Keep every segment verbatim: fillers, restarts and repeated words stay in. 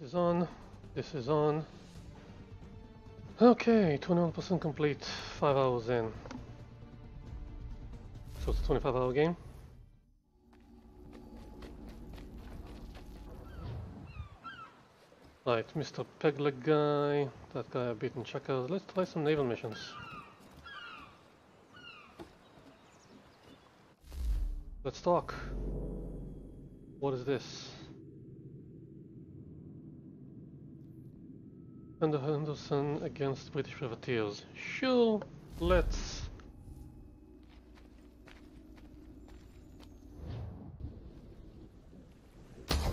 This is on. This is on. Okay, twenty-one percent complete, five hours in. So it's a twenty-five hour game. Right, Mister Pegleg guy, that guy I've beaten checkers. Let's try some naval missions. Let's talk. What is this? Under Henderson against British privateers. Sure, let's. Doctor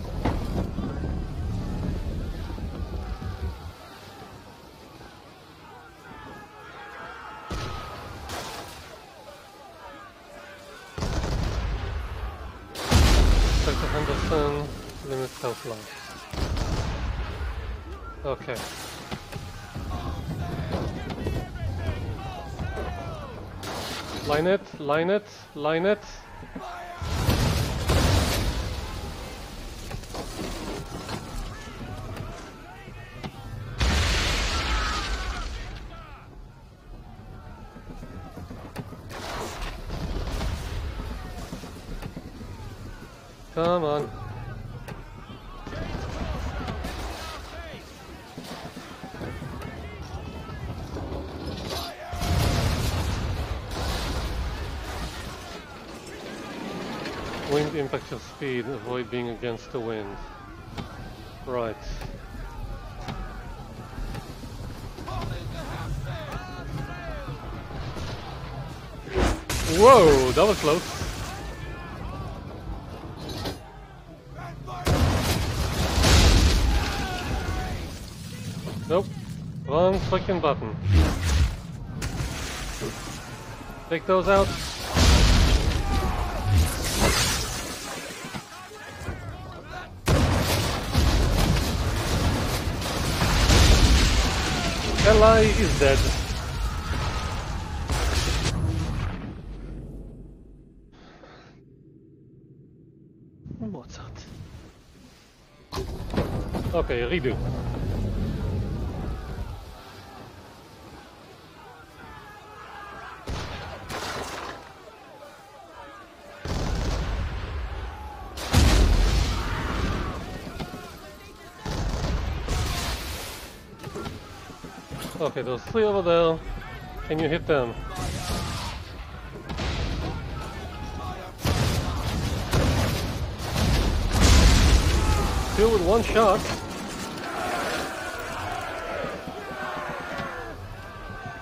Henderson limits health loss. Okay. Line it, line it, line it. Come on. Wind impacts your speed, avoid being against the wind. Right. Whoa, that was close. Nope. Wrong freaking button. Take those out. Ally is dead. What's that? Okay, redo. Okay, there's three over there. Can you hit them? Two with one shot.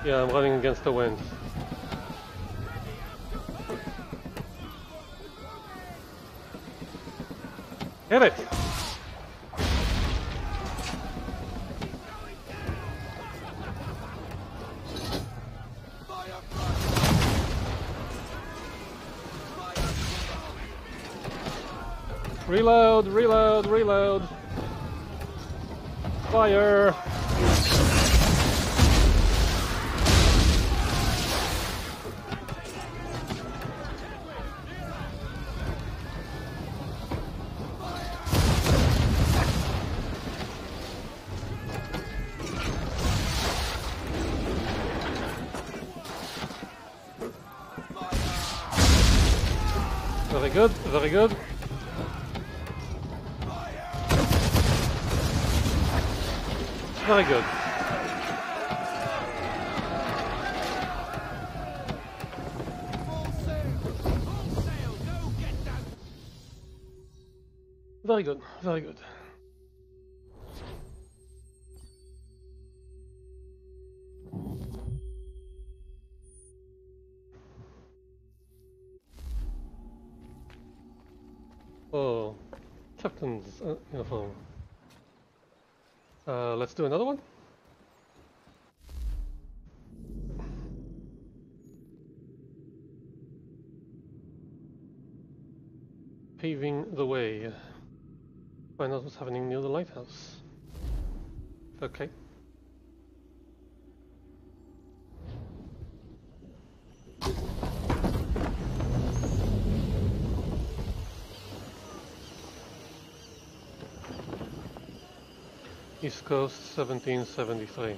Yeah, I'm running against the wind. Hit it! Reload, reload, reload. Fire. Very good, very good. Very good. Very good, very good. Oh, captain's uh, uniform. Uh, let's do another one. Paving the way. Find out what's happening near the lighthouse. Okay. East Coast, seventeen seventy-three.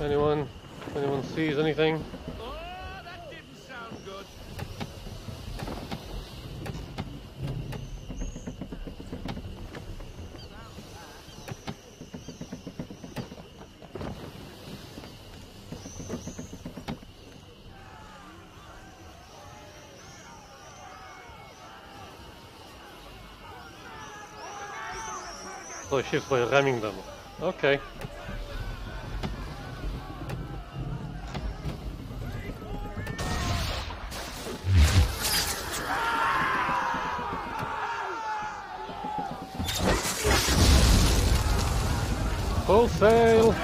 Anyone? Anyone sees anything? Oh, that didn't sound good. Oh, she's by ramming them. Okay. Full sail!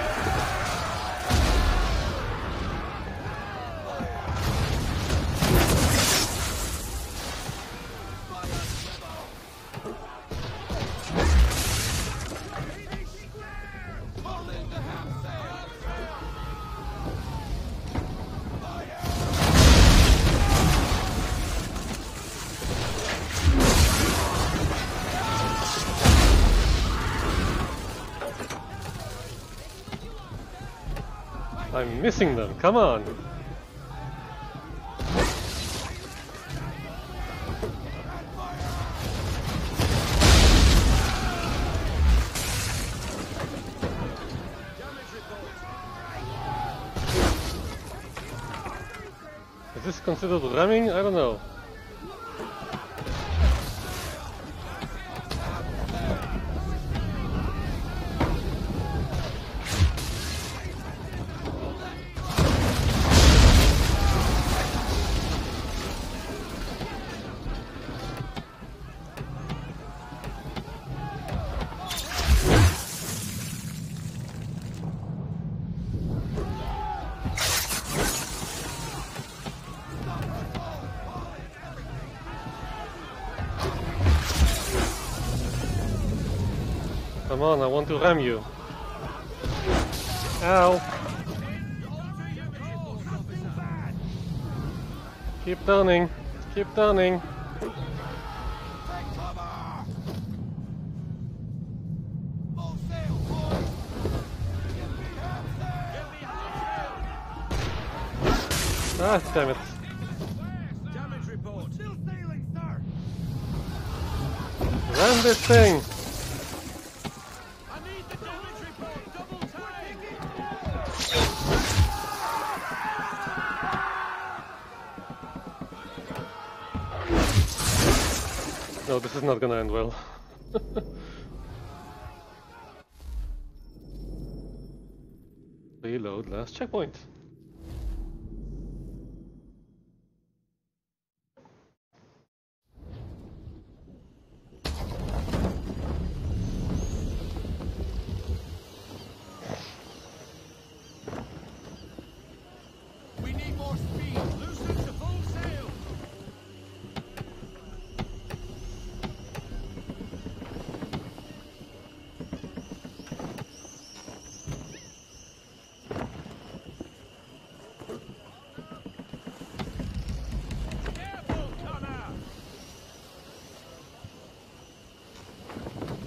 I'm missing them, come on! Is this considered ramming? I don't know. Come on, I want to ram you. Ow! Keep turning, keep turning. Ah, damn it. Damage report. Still sailing, sir. Ram this thing. No, this is not gonna end well. Reload last checkpoint.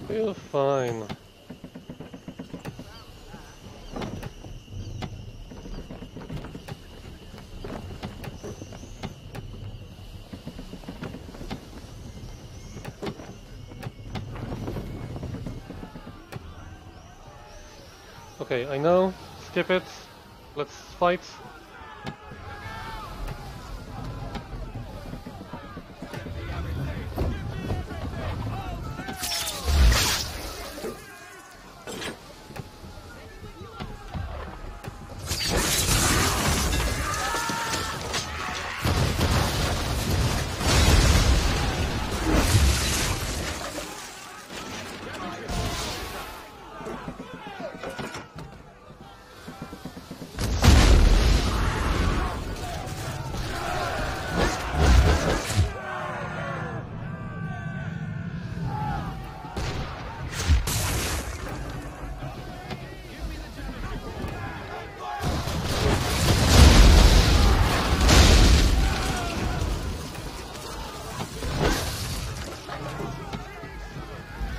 You're fine. Okay, I know. Skip it. Let's fight.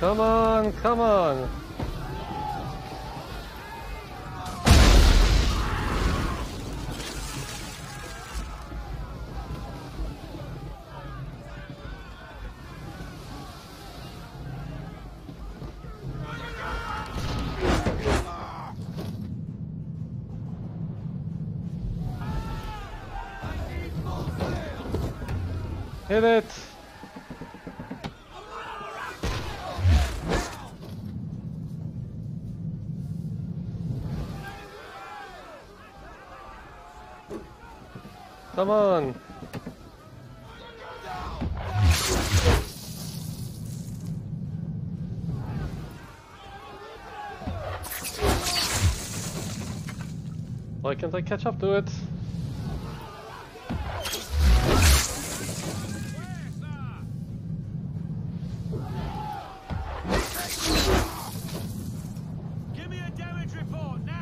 Come on, come on. Hit it! Come on! Why can't I catch up to it?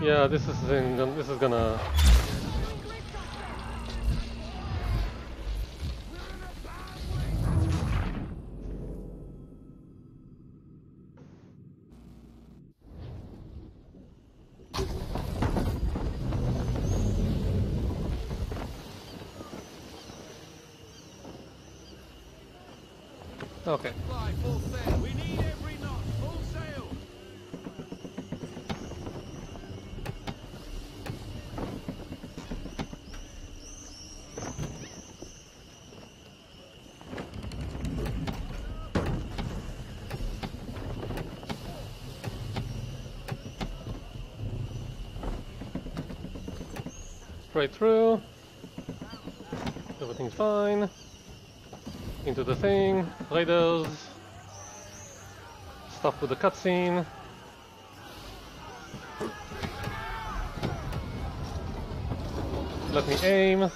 Yeah, this is in, this is gonna. Okay. Straight through, everything's fine, into the thing, raiders, stuff with the cutscene. Let me aim.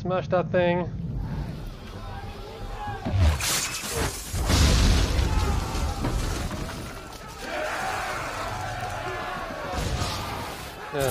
Smash that thing. Yeah.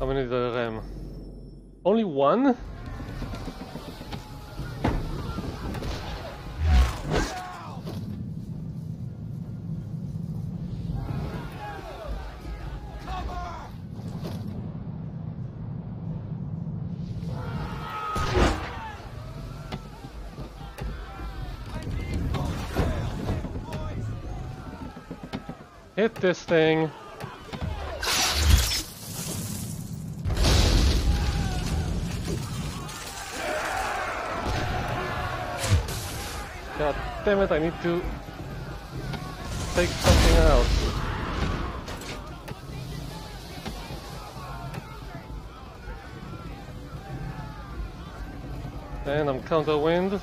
How many did I ram? Only one? Hit this thing. God damn it, I need to take something else. And I'm counterwind.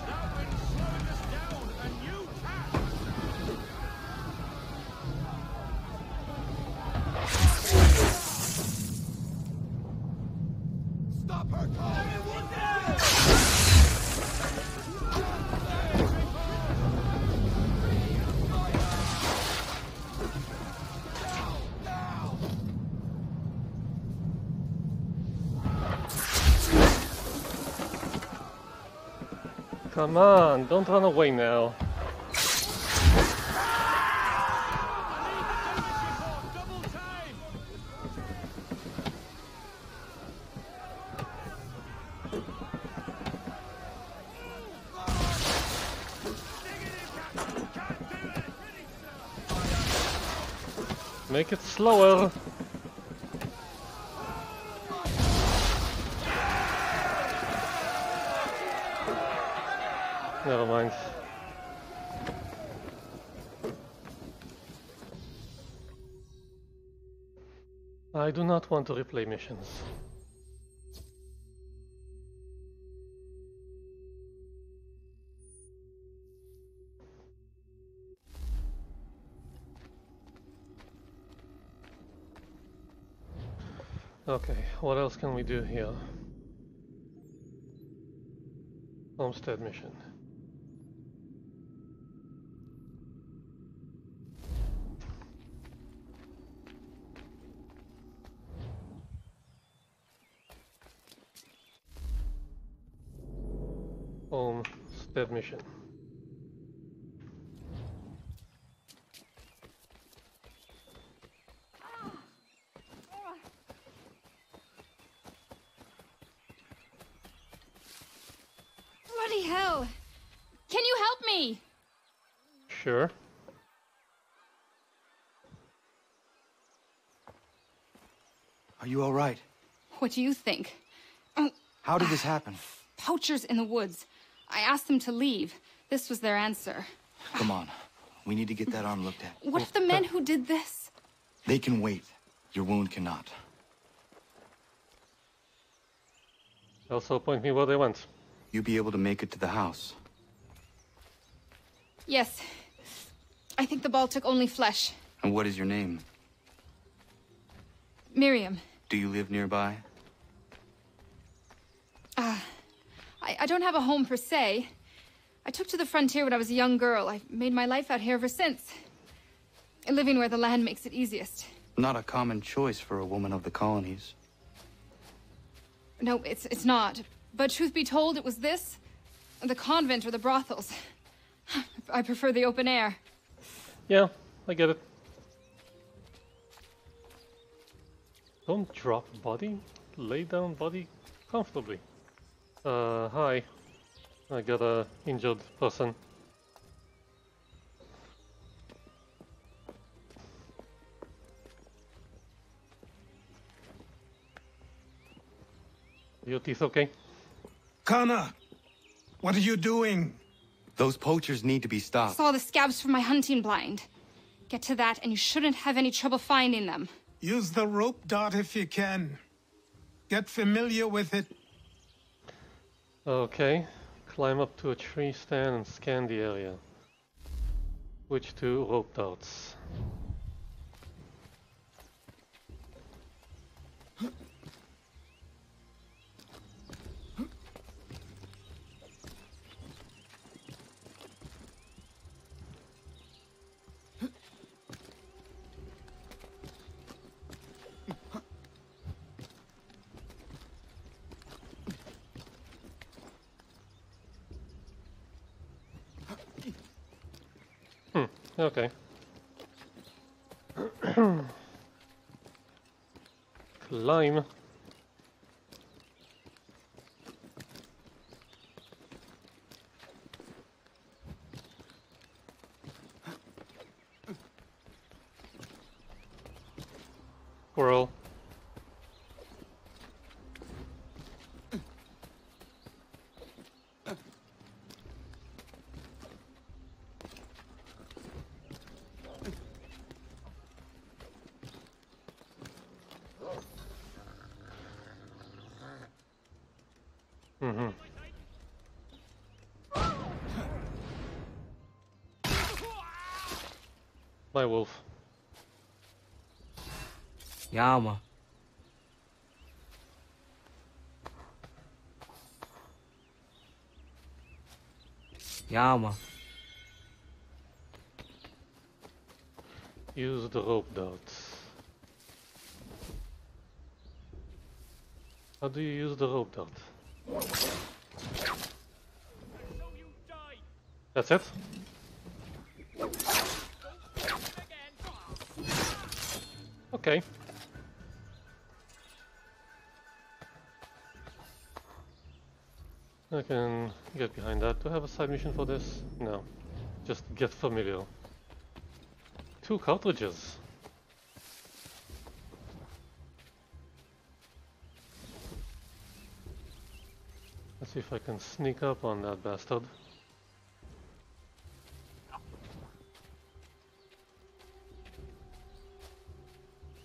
Come on, don't run away now. Make it slower. lines. I do not want to replay missions. Okay, what else can we do here? Homestead mission. Homestead mission. Sure. Are you all right? What do you think? Oh, how did this happen? Poachers in the woods. I asked them to leave. This was their answer. Come on. We need to get that arm looked at. What if the men who did this? They can wait. Your wound cannot. Also point me where they went. You'll be able to make it to the house. Yes. I think the ball took only flesh. And what is your name? Miriam. Do you live nearby? Ah, uh, I, I don't have a home per se. I took to the frontier when I was a young girl. I've made my life out here ever since. Living where the land makes it easiest. Not a common choice for a woman of the colonies. No, it's, it's not. But truth be told, it was this, the convent or the brothels. I prefer the open air. Yeah, I get it. Don't drop body. Lay down body comfortably. Uh, hi. I got a injured person. Your teeth okay? Connor! What are you doing? Those poachers need to be stopped. I saw the scabs from my hunting blind. Get to that, and you shouldn't have any trouble finding them. Use the rope dart if you can. Get familiar with it. Okay. Climb up to a tree stand and scan the area. Switch to rope darts. Okay. Climb. Whirl. My wolf. Yama. Yama. Use the rope darts. How do you use the rope dart? That's it? Okay. I can get behind that. Do I have a side mission for this? No. Just get familiar. Two cartridges. Let's see if I can sneak up on that bastard.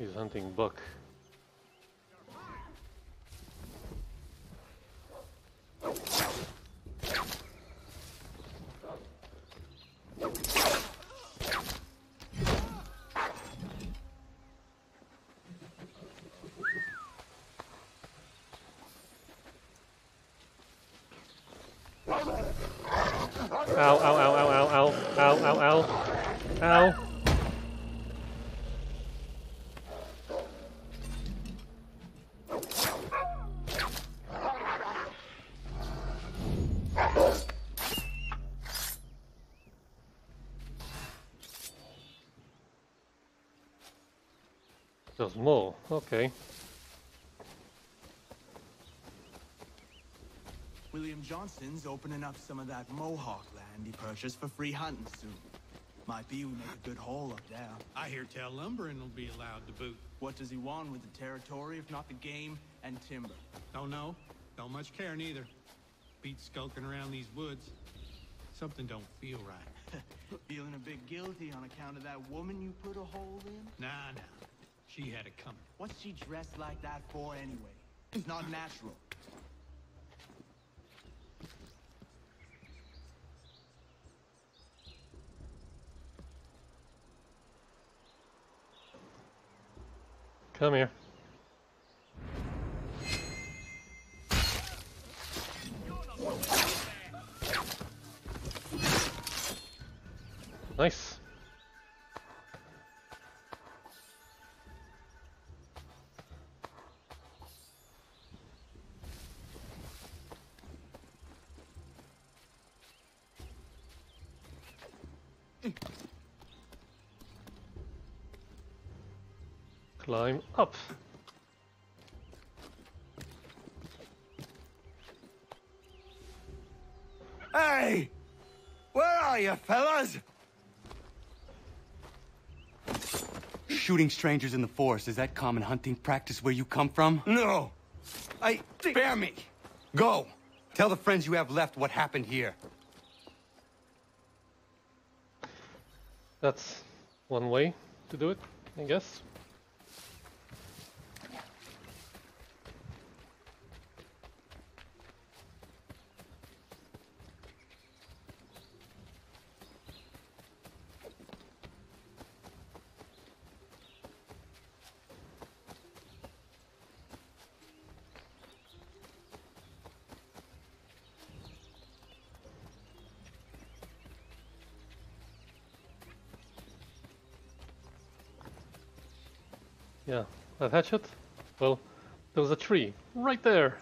He's hunting buck. Ow, ow, ow, ow, ow, ow, ow, ow, ow, ow. There's more, okay. William Johnston's opening up some of that Mohawk land he purchased for free hunting soon. Might be we make a good hole up there. I hear tell lumbering will be allowed to boot. What does he want with the territory if not the game and timber? Don't know. Don't much care neither. Beats skulking around these woods. Something don't feel right. Feeling a bit guilty on account of that woman you put a hole in? Nah, nah. She had it coming. What's she dressed like that for anyway? It's not natural. Come here. Nice. Climb up. Hey! Where are you, fellas? Shooting strangers in the forest, is that common hunting practice where you come from? No! I... Spare me! Go! Tell the friends you have left what happened here. That's one way to do it, I guess. Yeah, that hatchet? Well, there was a tree right there.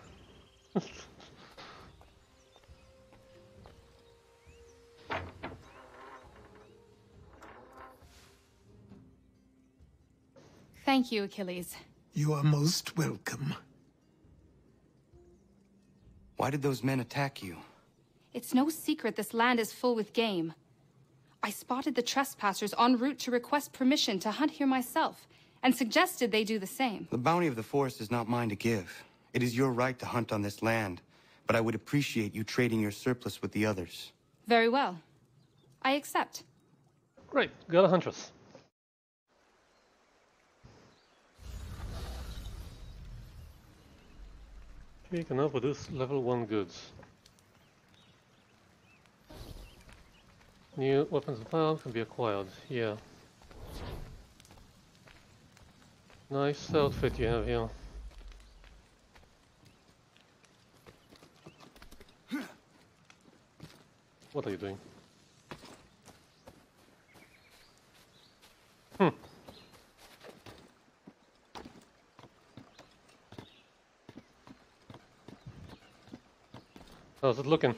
Thank you, Achilles. You are most welcome. Why did those men attack you? It's no secret this land is full with game. I spotted the trespassers en route to request permission to hunt here myself, and suggested they do the same. The bounty of the forest is not mine to give. It is your right to hunt on this land, but I would appreciate you trading your surplus with the others. Very well. I accept. Great. Got a huntress. Okay, can I produce level one goods? New weapons and firearms can be acquired. Yeah. Nice outfit you have here. What are you doing? Hmm. How's it looking?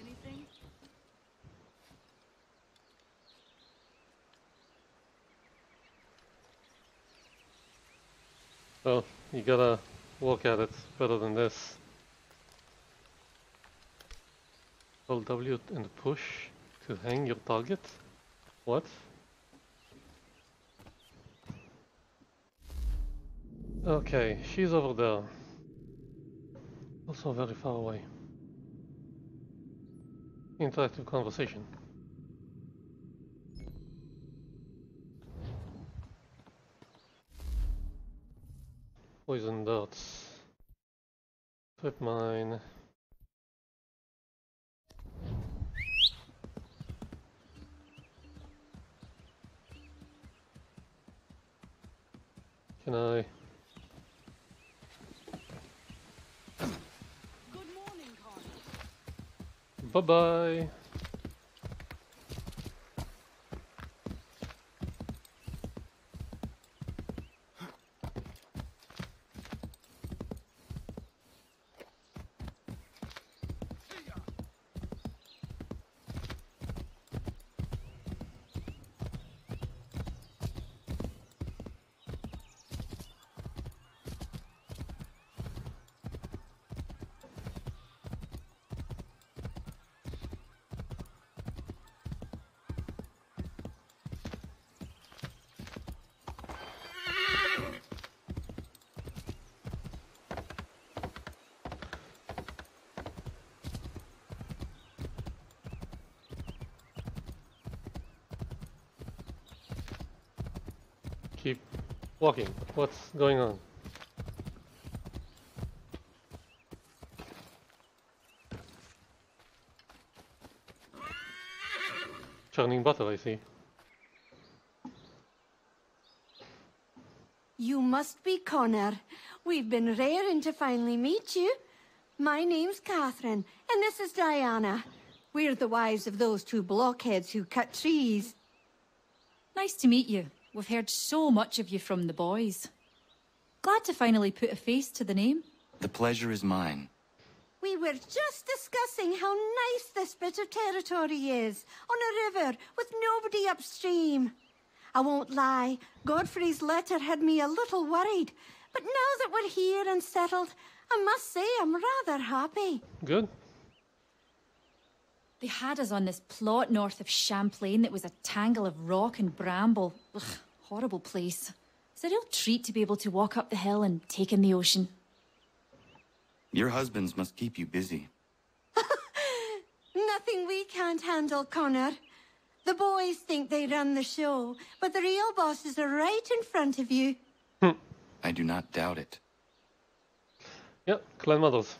Well, you gotta walk at it better than this. Hold W and push to hang your target? What? Okay, she's over there. Also very far away. Interactive conversation. Poison darts. Equip mine. Can I? Good morning, Connor. Bye bye. Keep walking. What's going on? Churning butter, I see. You must be Connor. We've been raring to finally meet you. My name's Catherine, and this is Diana. We're the wives of those two blockheads who cut trees. Nice to meet you. We've heard so much of you from the boys. Glad to finally put a face to the name. The pleasure is mine. We were just discussing how nice this bit of territory is, on a river with nobody upstream. I won't lie, Godfrey's letter had me a little worried, but now that we're here and settled, I must say I'm rather happy. Good. They had us on this plot north of Champlain that was a tangle of rock and bramble. Ugh, horrible place. It's a real treat to be able to walk up the hill and take in the ocean. Your husbands must keep you busy. Nothing we can't handle, Connor. The boys think they run the show, but the real bosses are right in front of you. I do not doubt it. Yep, grandmothers.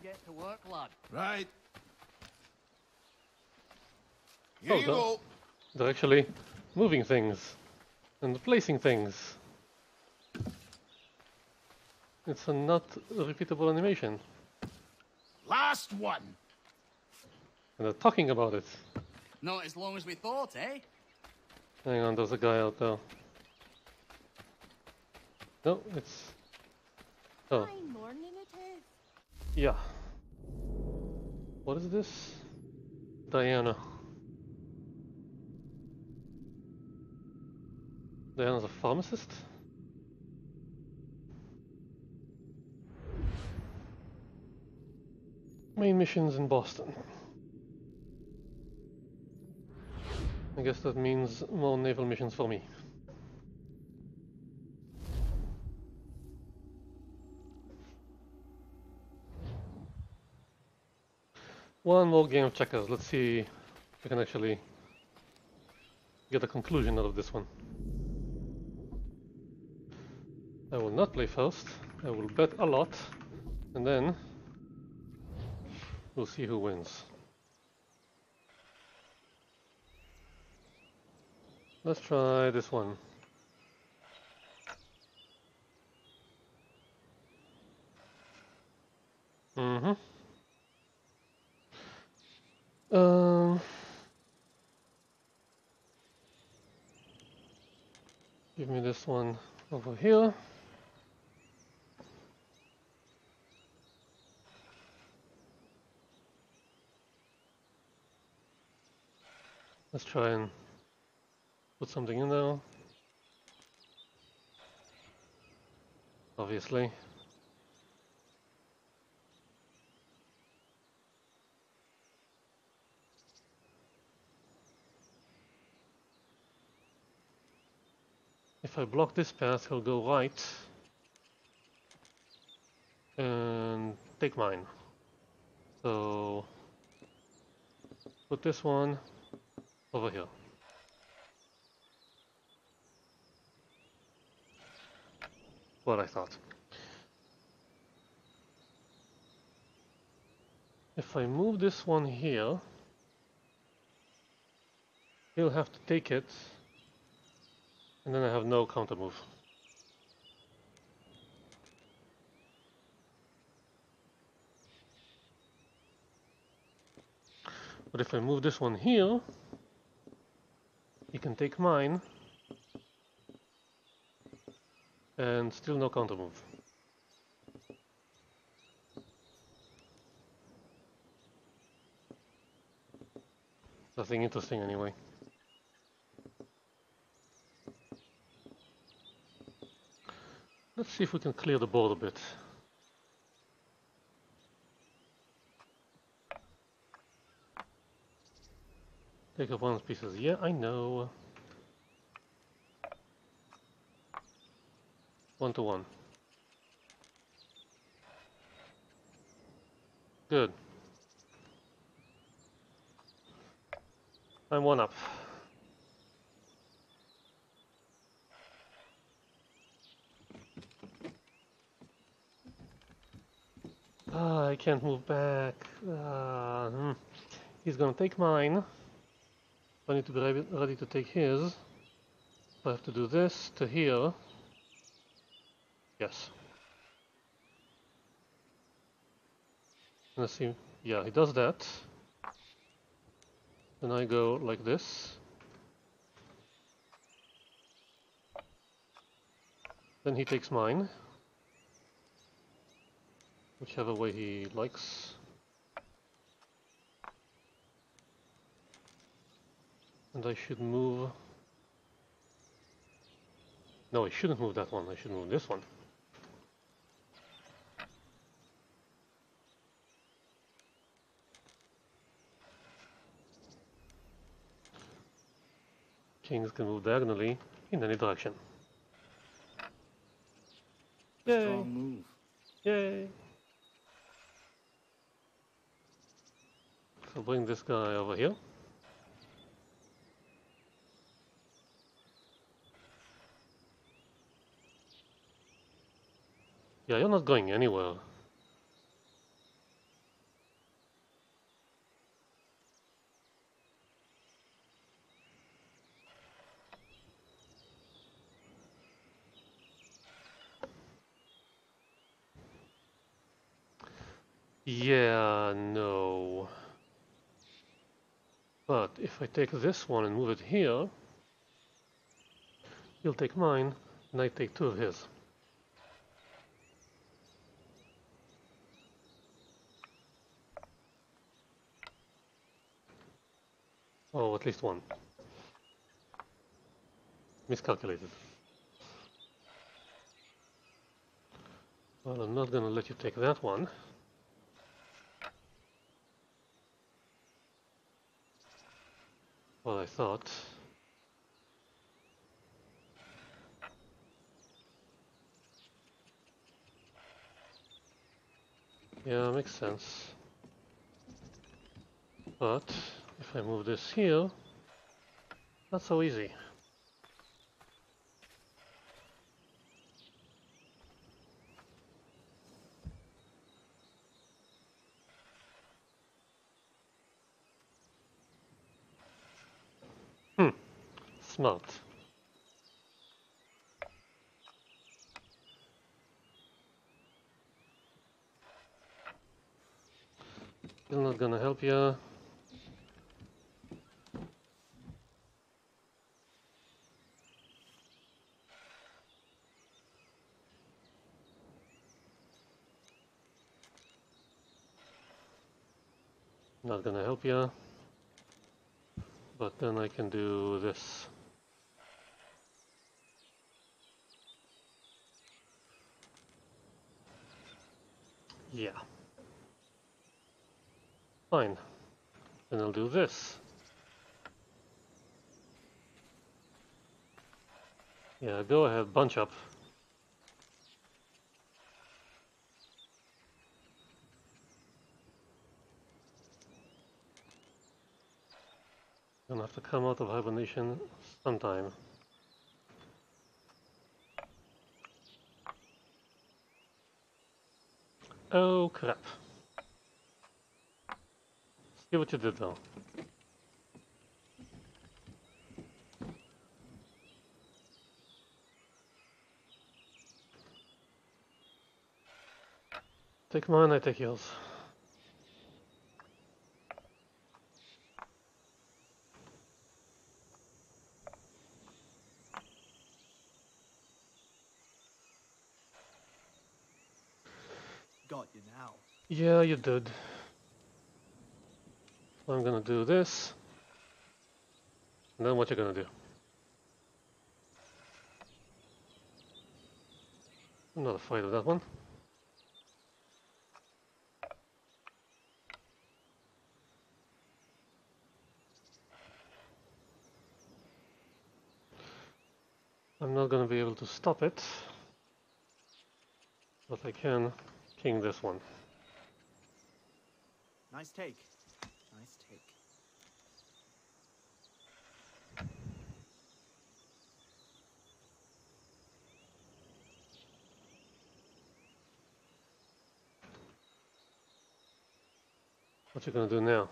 Get to work, lad. Right. Here oh, you go. They're actually moving things and placing things. It's a not repeatable animation. Last one. And they're talking about it. Not as long as we thought, eh? Hang on, there's a guy out there. No, it's. Oh. Fine morning it is. Yeah. What is this? Diana. Diana's a pharmacist? Main missions in Boston. I guess that means more naval missions for me. One more game of checkers. Let's see if we can actually get a conclusion out of this one. I will not play first. I will bet a lot, and then we'll see who wins. Let's try this one. Mm-hmm. Um, give me this one over here. Let's try and put something in there. Obviously. If I block this path, he'll go right and take mine. So put this one over here. what I thought. If I move this one here, he'll have to take it, and then I have no counter move. But if I move this one here, he can take mine, and still no counter move. Nothing interesting anyway. Let's see if we can clear the board a bit. Take up one piece. Yeah, I know. One to one. Good. I'm one up. Ah, I can't move back. Uh, hmm. He's gonna take mine. I need to be ready to take his. I have to do this to here. Yes. Let's see. Yeah, he does that. Then I go like this. Then he takes mine. Whichever way he likes. And I should move... No, I shouldn't move that one. I should move this one. Kings can move diagonally in any direction. Yay! Strong move. Yay! So bring this guy over here. Yeah, you're not going anywhere. Yeah, no. But if I take this one and move it here, he'll take mine, and I take two of his. Oh, at least one. Miscalculated. Well, I'm not gonna let you take that one. What I thought. Yeah, makes sense. But... if I move this here, not so easy. Hmm, smart. Still not gonna help you. Not gonna help you, but then I can do this. Yeah. Fine. Then I'll do this. Yeah, go ahead, bunch up. Gonna have to come out of hibernation sometime. Oh crap. See what you did though. Take mine, I take yours. Got you now. Yeah, you did. So I'm gonna do this. And then what you gonna do? I'm not afraid of that one. I'm not going to be able to stop it, but I can king this one. Nice take. Nice take. What you going to do now?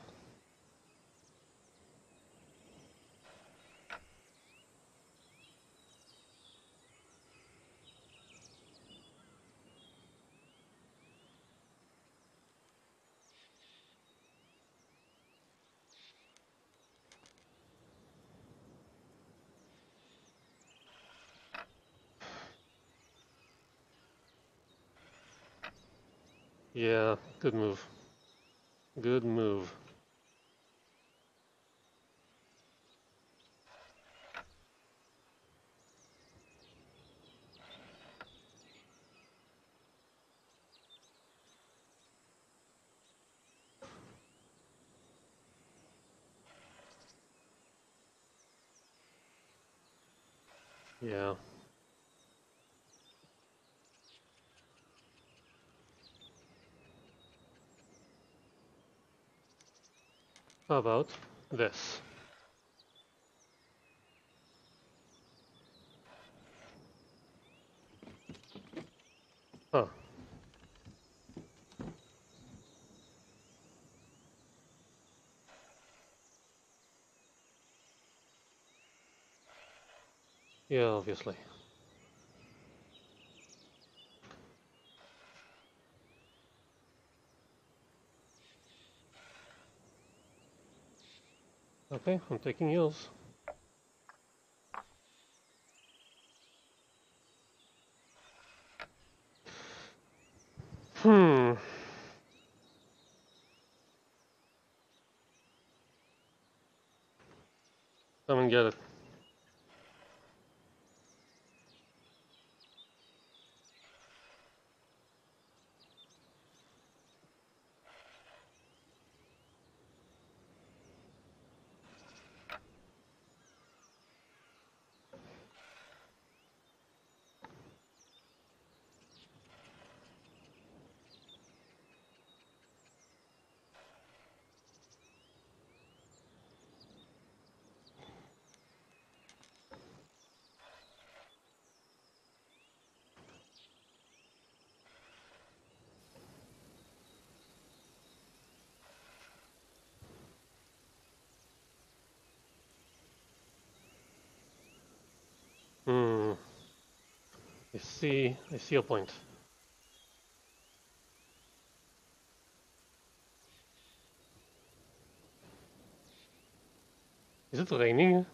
Yeah, good move. Good move. Yeah. How about this? Oh. Yeah, obviously. Okay, I'm taking yours. Hmm. Come and get it. Hmm. I see. I see your point. Is it raining?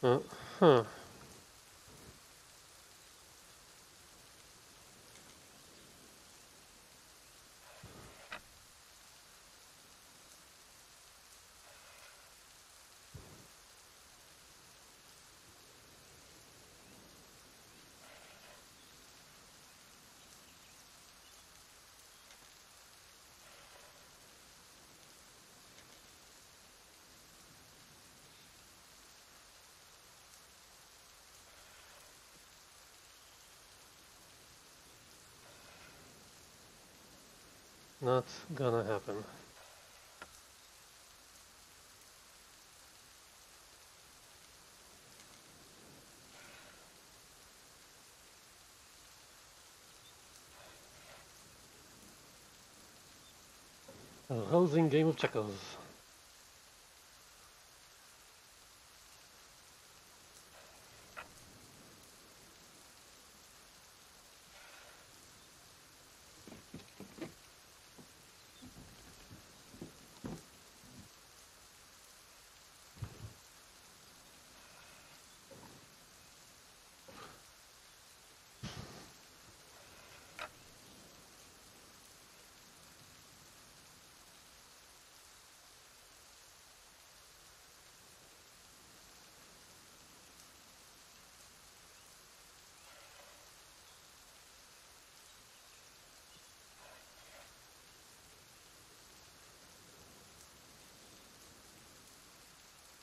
Uh huh. Not gonna happen. A rousing game of checkers.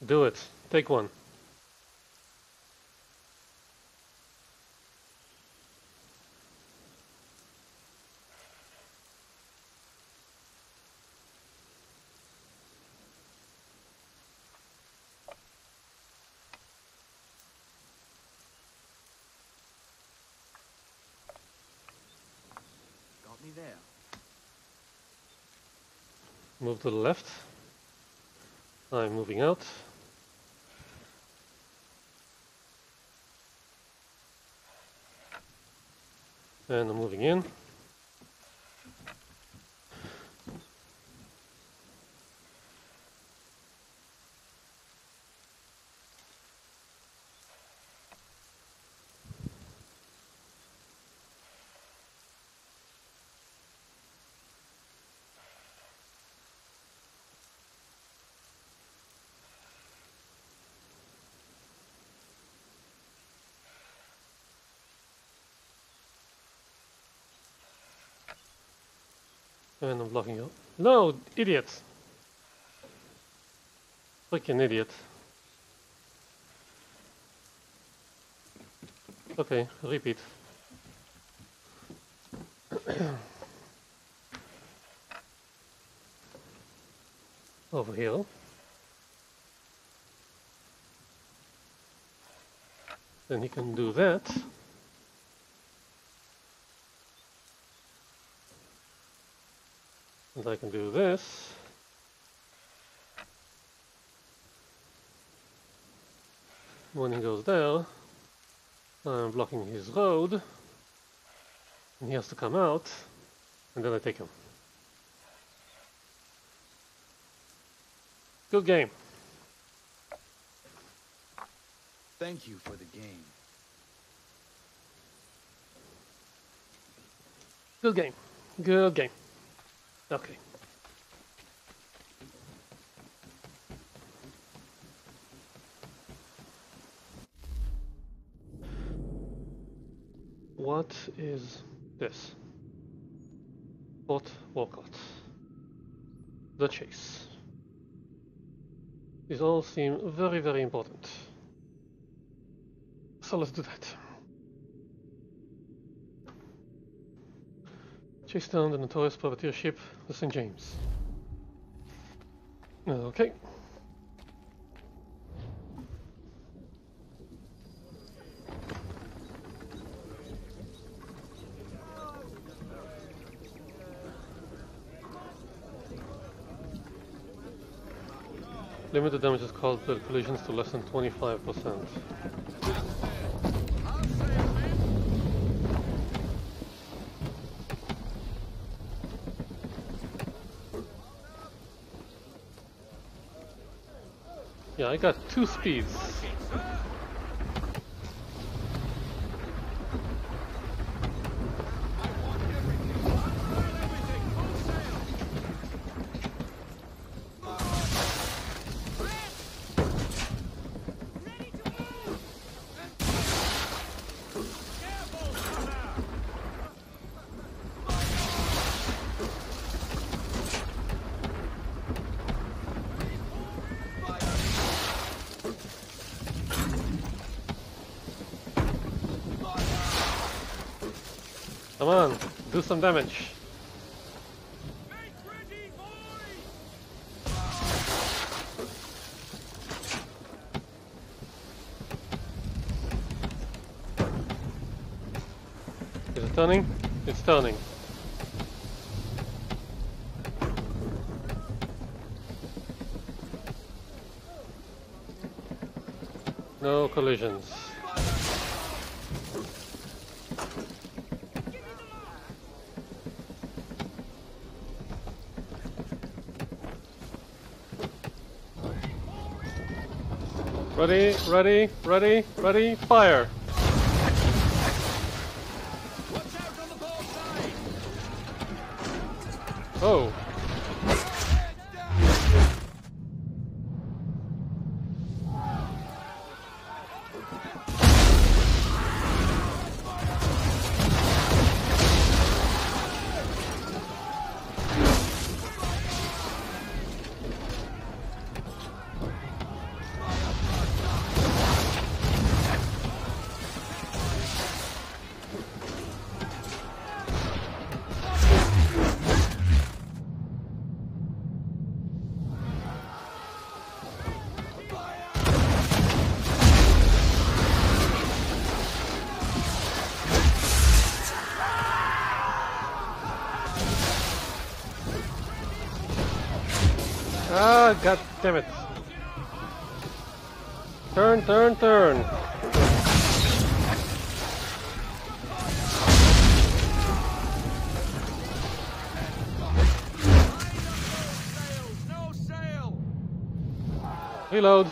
Do it. Take one. Got me there. Move to the left. I'm moving out. And I'm moving in. And I'm blocking you. No, idiot! Freaking idiot. Okay, repeat. Over here. Then he can do that. And I can do this. When he goes there, I'm blocking his road, and he has to come out, and then I take him. Good game. Thank you for the game. Good game. Good game. Okay. What is this? Fort Walcott. The chase. These all seem very, very important. So let's do that. Chase down the notorious privateer ship, the Saint James. Okay. Limit the damages caused by collisions to less than twenty-five percent. Yeah, I got two speeds. Come on, do some damage. Is it turning? It's turning. No collisions. Ready, ready, ready, ready, fire! Watch out on the ball side. Oh! God damn it. Turn, turn, turn. No sail. Reload.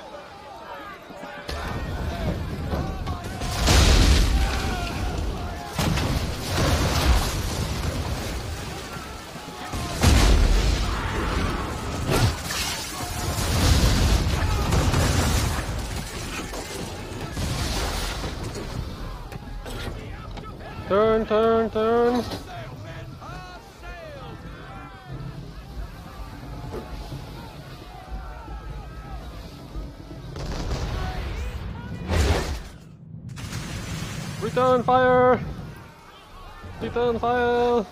Turn, turn, turn. Return fire. Return fire.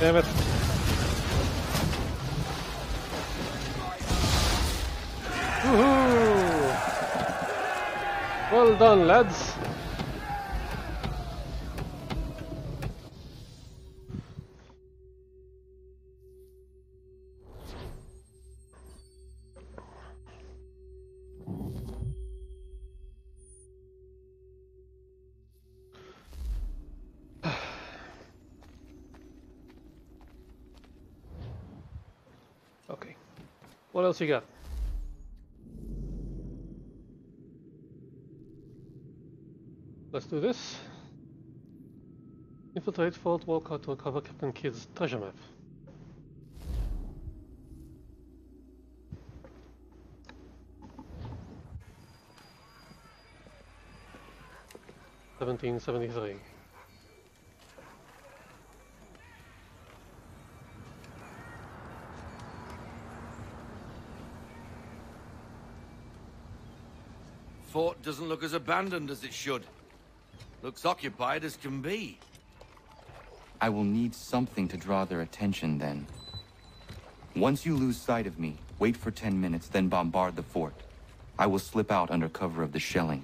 Damn it. Woohoo! Well done, lads. What else you got? Let's do this. Infiltrate Fort Walcott to recover Captain Kidd's treasure map. seventeen seventy-three. Fort doesn't look as abandoned as it should. Looks occupied as can be. I will need something to draw their attention then. Once you lose sight of me, wait for ten minutes, then bombard the fort. I will slip out under cover of the shelling.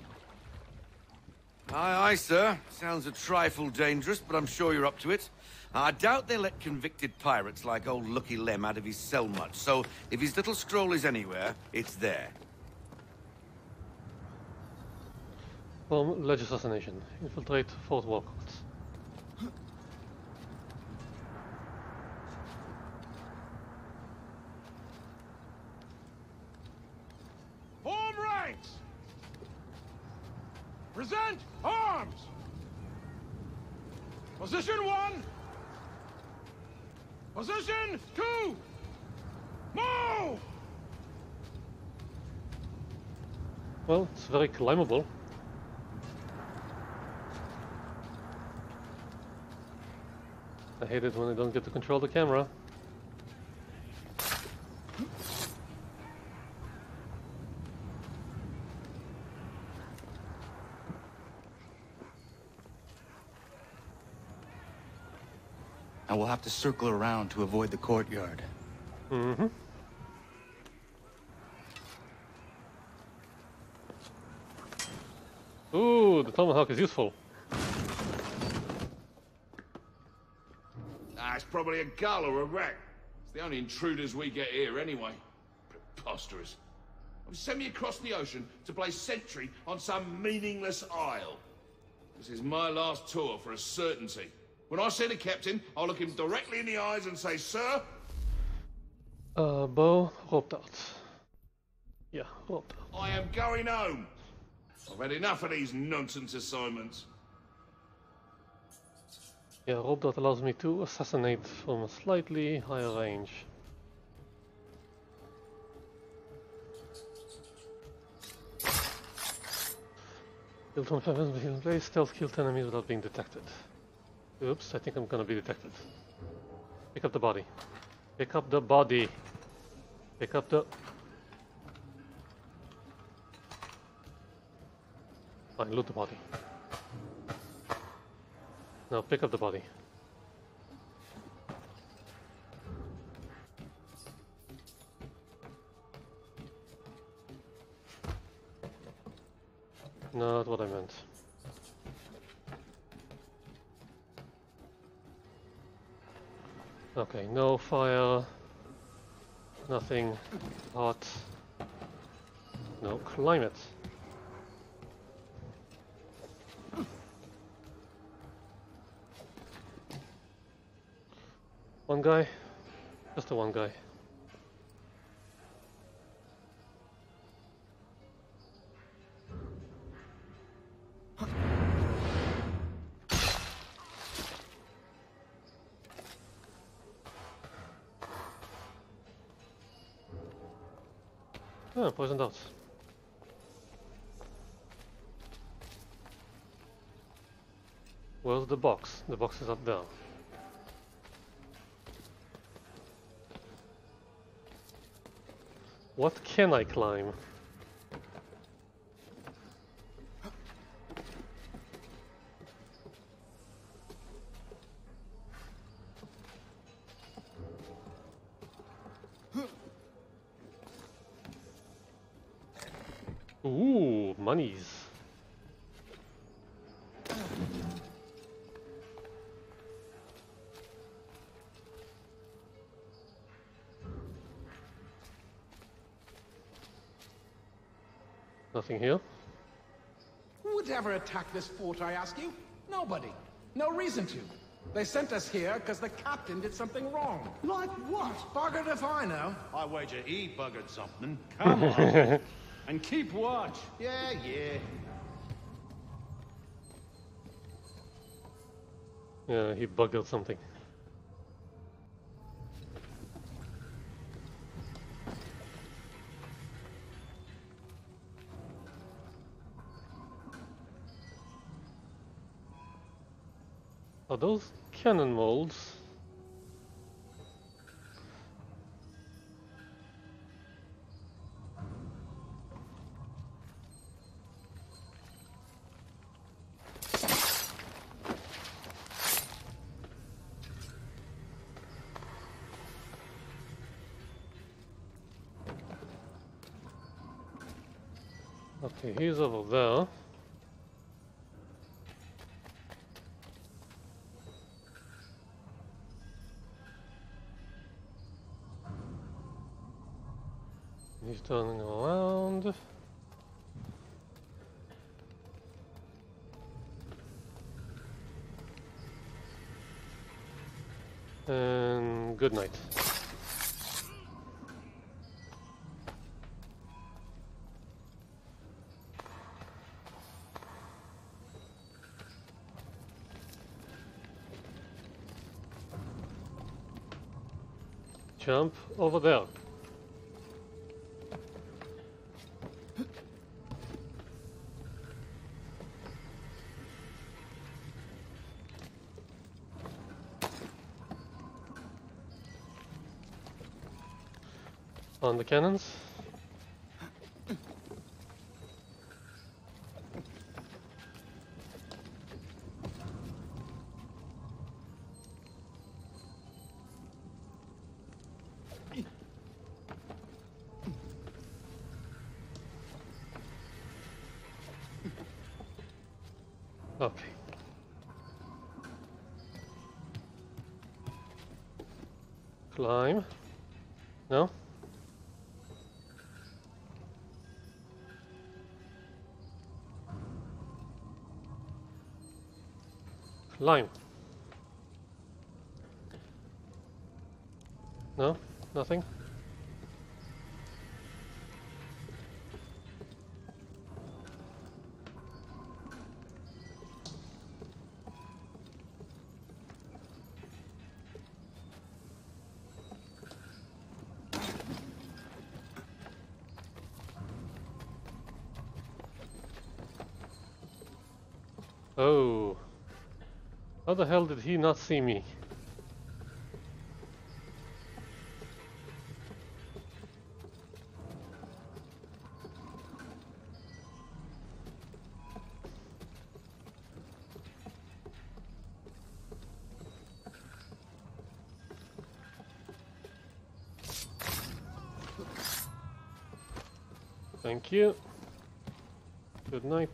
Aye, aye, sir. Sounds a trifle dangerous, but I'm sure you're up to it. I doubt they let convicted pirates like old Lucky Lem out of his cell much, so if his little scroll is anywhere, it's there. Ledge assassination. Infiltrate Fort Walcott. Form ranks! Present arms! Position one! Position two! Move! Well, it's very climbable. I hate it when I don't get to control the camera. and we'll have to circle around to avoid the courtyard. Mm-hmm. Ooh, the tomahawk is useful. Nah, it's probably a gull or a rat. It's the only intruders we get here anyway. Preposterous. Send me across the ocean to place sentry on some meaningless isle. This is my last tour for a certainty. When I see the captain, I'll look him directly in the eyes and say, sir. Uh, Bo, roped out. Yeah, roped out. I am going home. I've had enough of these nonsense assignments. Yeah, roped out allows me to assassinate from a slightly higher range. Kill twenty-five enemies in place, stealth killed enemies without being detected. Oops, I think I'm gonna be detected. Pick up the body. Pick up the body. Pick up the... Fine, loot the body. Now pick up the body. Not what I meant. Okay, no fire, nothing hot, no climate. One guy, just the one guy. Oh, poisoned out. Where's the box? The box is up there. What can I climb? Nothing here. Who would ever attack this fort, I ask you? Nobody. No reason to. They sent us here because the captain did something wrong. Like what? Buggered if I know. I wager he buggered something. Come on. And keep watch. Yeah, yeah. Yeah, he buggered something. Are those cannon molds? Okay, he's over there. He's turning around. And good night. Jump over there. On the cannons. Okay. Climb. No? Climb. No? Nothing? Oh, how the hell did he not see me? Thank you. Good night.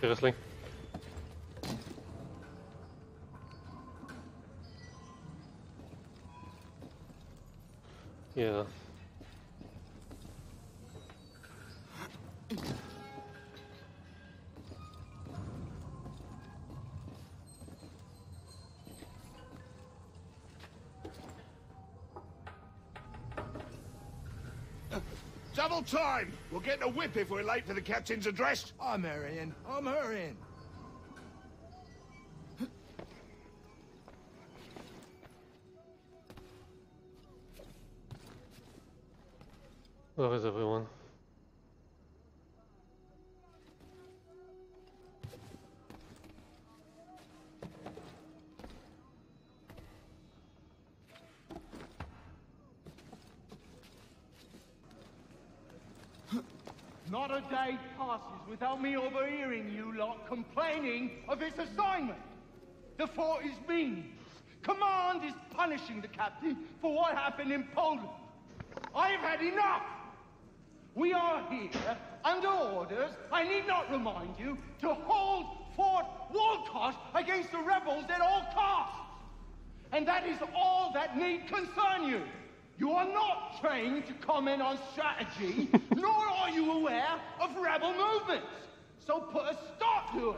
Seriously? Yeah. Double time! We'll get a whip if we're late for the captain's address. I'm hurrying. I'm hurrying. Where is everyone? Not a day passes without me overhearing you lot complaining of its assignment. The fort is mean. Command is punishing the captain for what happened in Poland. I've had enough. We are here under orders, I need not remind you, to hold Fort Walcott against the rebels at all costs. And that is all that need concern you. You are not trained to comment on strategy, nor are you aware of rebel movements. So put a stop to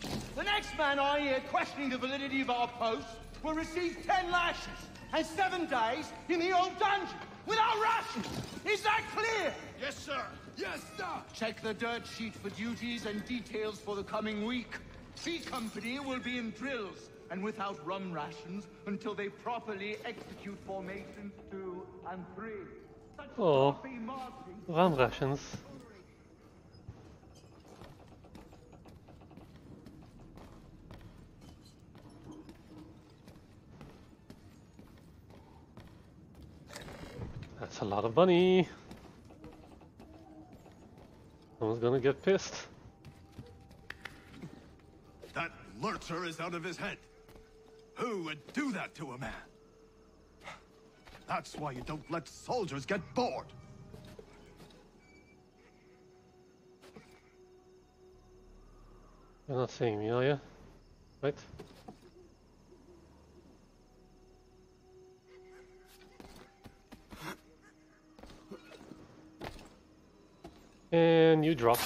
it. The next man I hear questioning the validity of our posts will receive ten lashes and seven days in the old dungeon without rations. Is that clear? Yes, sir. Yes, sir. Check the dirt sheet for duties and details for the coming week. C Company will be in drills and without rum rations until they properly execute formations two and three. Oh, rum rations. That's a lot of money. Someone's gonna get pissed. That lurcher is out of his head. Who would do that to a man? That's why you don't let soldiers get bored. You're not seeing me, are you? Right? And you drop.